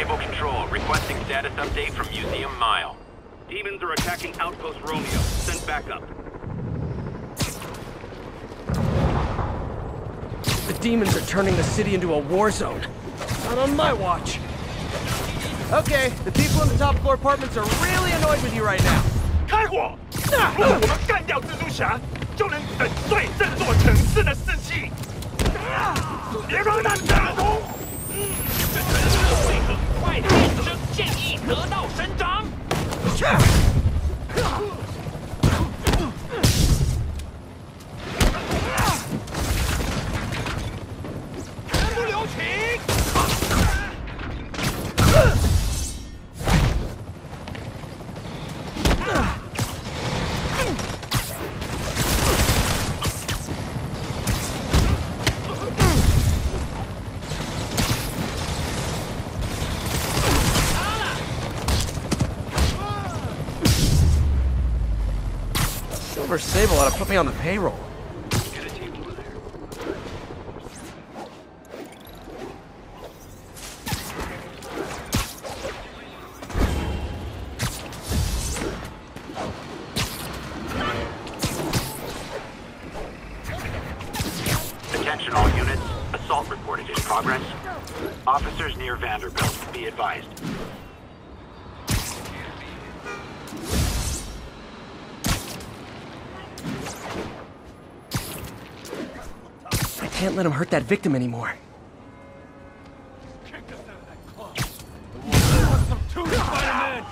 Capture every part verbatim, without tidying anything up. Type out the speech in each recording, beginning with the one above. Sable Control, requesting status update from Museum Mile. Demons are attacking Outpost Romeo. Send backup. The demons are turning the city into a war zone. Not on my watch. Okay, the people in the top floor apartments are really annoyed with you right now. Sable ought to put me on the payroll. Get a team over there. Attention all units. Assault reported in progress. Officers near Vanderbilt, be advised. Can't let him hurt that victim anymore. Kick us out of that club. The warrior Spider-Man!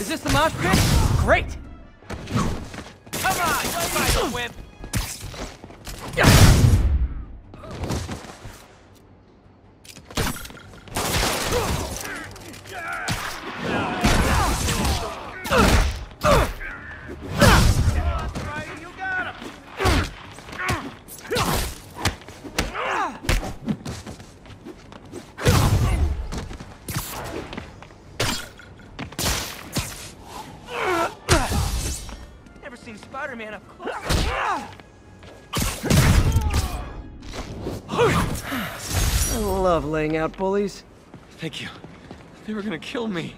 Is this the Mosh Pit? Great! Come on, don't buy the whip! Spider-Man up close. I love laying out bullies. Thank you. They were gonna kill me.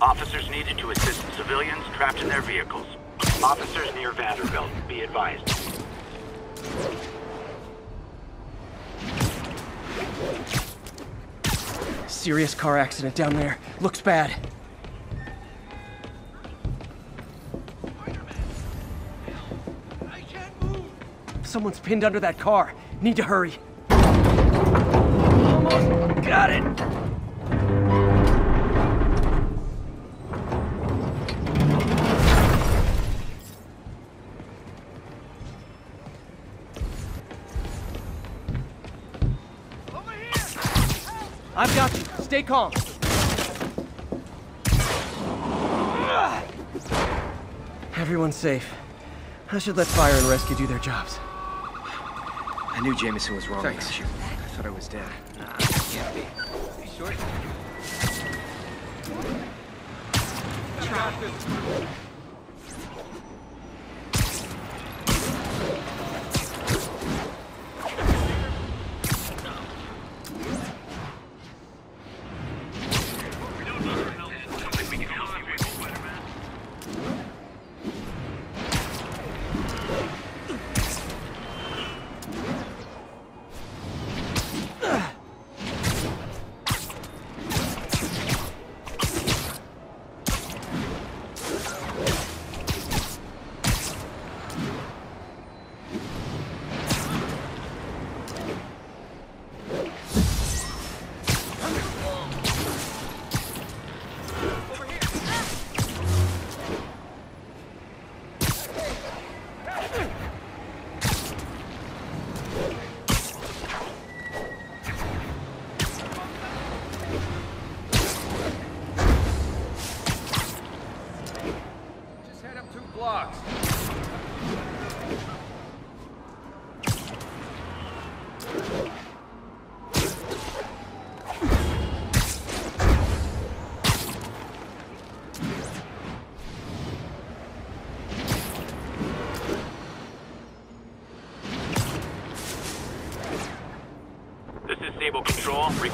Officers needed to assist civilians trapped in their vehicles. Officers near Vanderbilt, be advised. Serious car accident down there. Looks bad. Spider-Man, help. I can't move. Someone's pinned under that car. Need to hurry. Almost got it. I've got you. Stay calm. Everyone's safe. I should let fire and rescue do their jobs. I knew Jameson was wrong. Thanks. You. I thought I was dead. Nah, can't be. Be short. Try.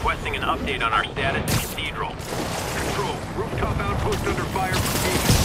requesting an update on our status at Cathedral. Control, rooftop outpost under fire from Jameson.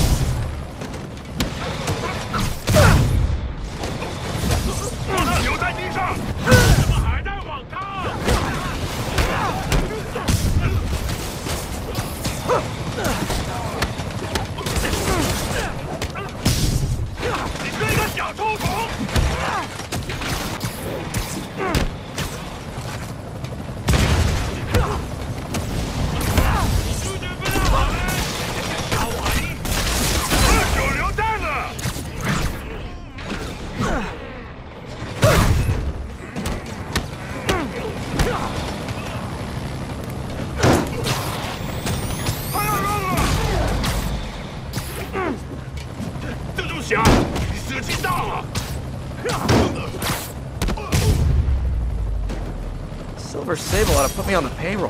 Silver Sable ought to put me on the payroll.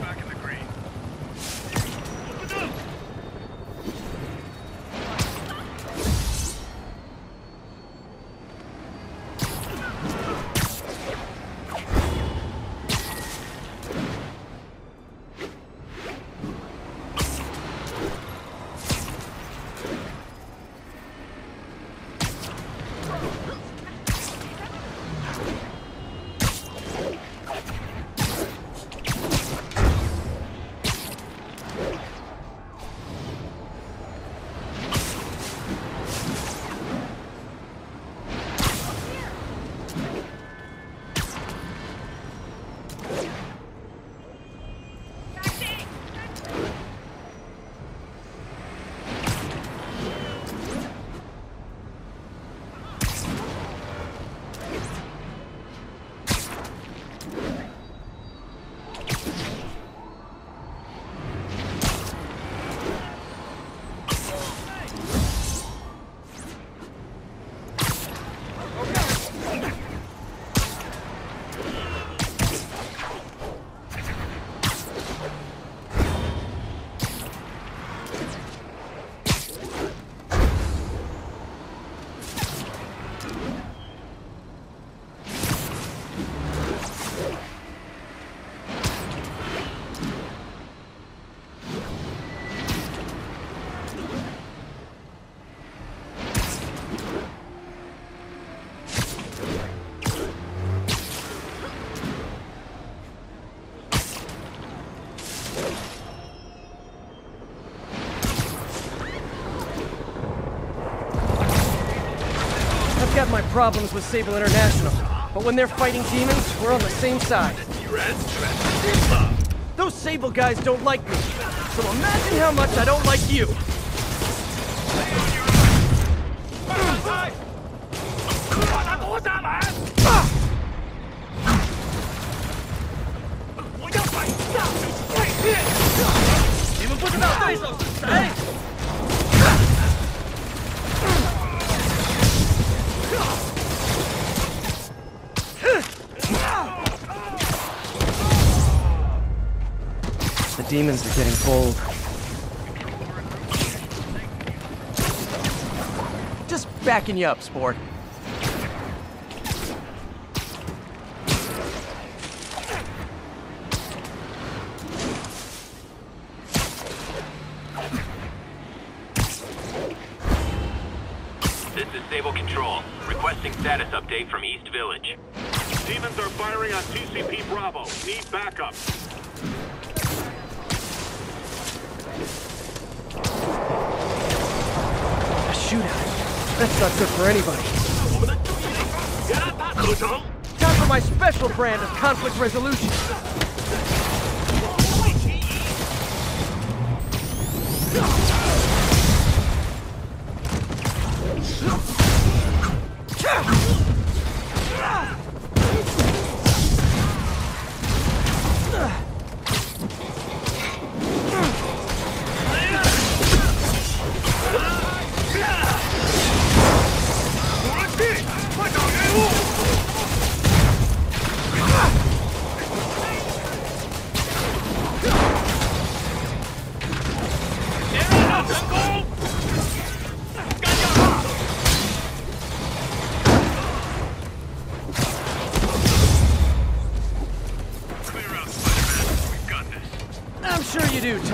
Back in the green. I've got my problems with Sable International, but when they're fighting demons, we're on the same side. Those Sable guys don't like me, so imagine how much I don't like you. Demons are getting bold. Just backing you up, sport. This is Sable Control, requesting status update from East Village. Demons are firing on T C P Bravo. Need backup. That's not good for anybody. Time for my special brand of conflict resolution.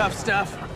tough stuff.